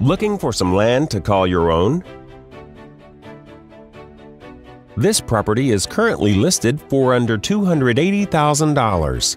Looking for some land to call your own? This property is currently listed for under $280,000.